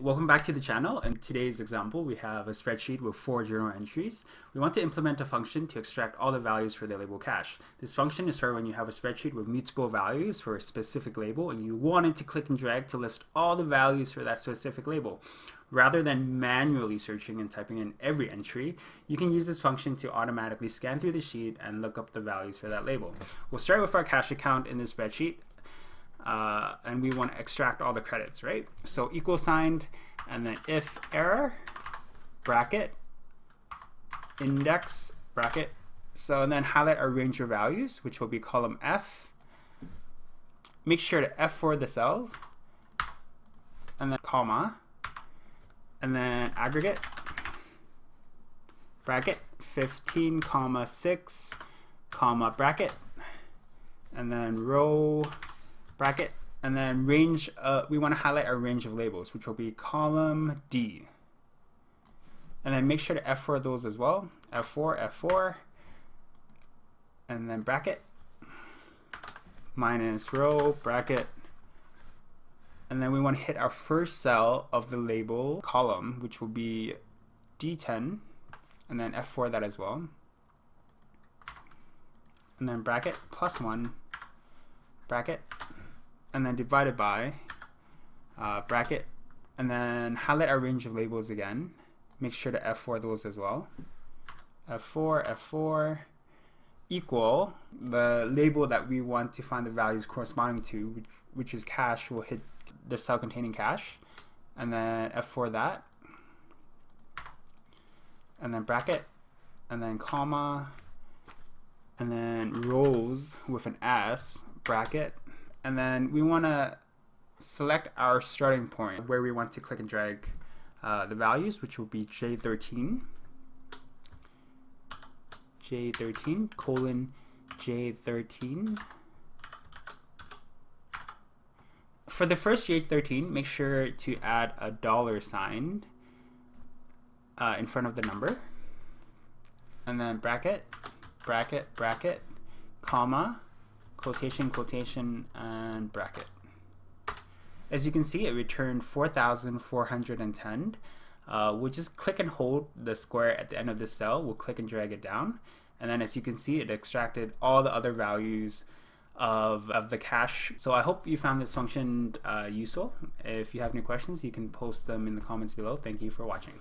Welcome back to the channel. In today's example, we have a spreadsheet with 4 journal entries. We want to implement a function to extract all the values for the label cache. This function is for when you have a spreadsheet with mutable values for a specific label and you wanted to click and drag to list all the values for that specific label. Rather than manually searching and typing in every entry, you can use this function to automatically scan through the sheet and look up the values for that label. We'll start with our cache account in the spreadsheet. And we want to extract all the credits, right? So equal sign, and then if error, bracket, index, bracket. So, and then highlight our range of values, which will be column F. Make sure to F4 the cells, and then comma, and then aggregate, bracket, 15, comma, 6, comma, bracket, and then row, bracket, and then range, we want to highlight our range of labels, which will be column D. And then make sure to F4 those as well. F4, F4, and then bracket, minus row, bracket. And then we want to hit our first cell of the label column, which will be D10, and then F4 that as well. And then bracket, plus 1, bracket, and then divided by bracket, and then highlight our range of labels again. Make sure to F4 those as well. F4, F4, equal the label that we want to find the values corresponding to, which is cache. We'll hit the cell containing cache, and then F4 that, and then bracket, and then comma, and then rows with an S, bracket. And then we want to select our starting point where we want to click and drag the values, which will be J13, J13, colon, J13. For the first J13, make sure to add a $sign in front of the number, and then bracket, bracket, bracket, comma, quotation, quotation, and bracket. As you can see, it returned 4,410. We'll just click and hold the square at the end of this cell. We'll click and drag it down. And then as you can see, it extracted all the other values of the cache. So I hope you found this function useful. If you have any questions, you can post them in the comments below. Thank you for watching.